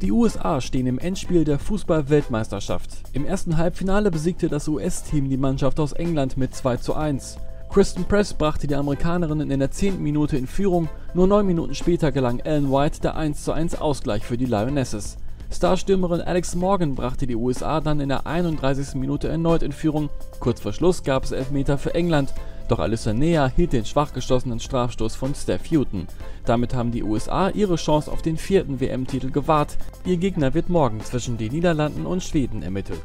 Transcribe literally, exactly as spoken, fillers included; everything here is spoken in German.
Die U S A stehen im Endspiel der Fußball-Weltmeisterschaft. Im ersten Halbfinale besiegte das U S-Team die Mannschaft aus England mit zwei zu eins. Kristen Press brachte die Amerikanerinnen in der zehnten Minute in Führung, nur neun Minuten später gelang Ellen White der eins zu eins Ausgleich für die Lionesses. Starstürmerin Alex Morgan brachte die U S A dann in der einunddreißigsten Minute erneut in Führung, kurz vor Schluss gab es Elfmeter für England, doch Alyssa Naeher hielt den schwach geschossenen Strafstoß von Steph Houghton. Damit haben die U S A ihre Chance auf den vierten W M-Titel gewahrt. Ihr Gegner wird morgen zwischen den Niederlanden und Schweden ermittelt.